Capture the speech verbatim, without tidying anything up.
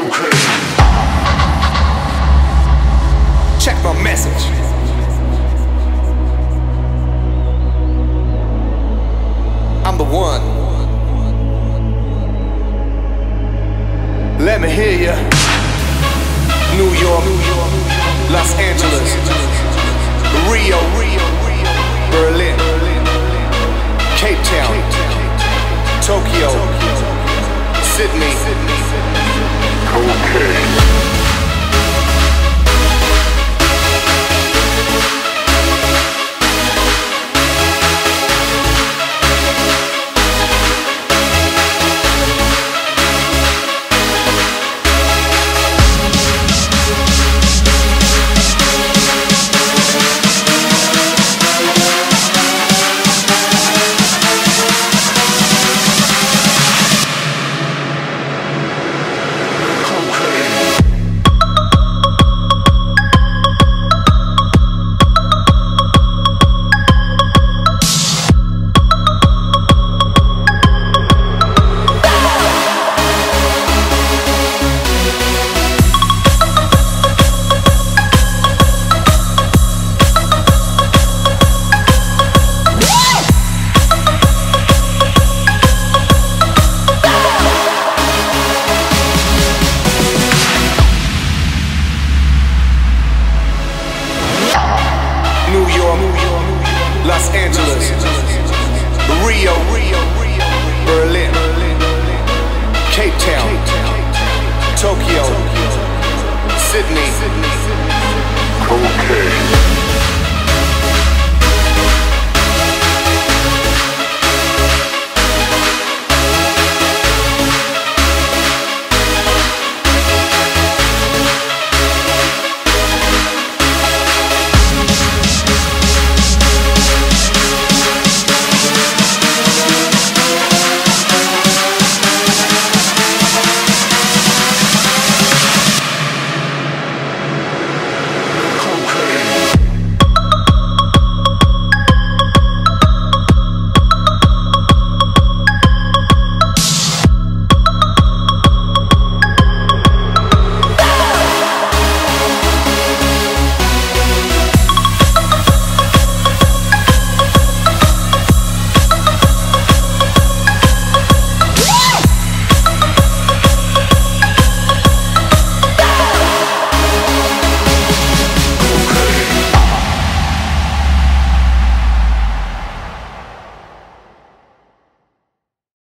cocaine. Check my message. I'm the one. Let me hear ya. New York, Los Angeles, Rio, Berlin, Cape Town, Tokyo, Sydney. Cocaine. Los Angeles, Rio, Berlin, Cape Town, Tokyo, Sydney, cocaine.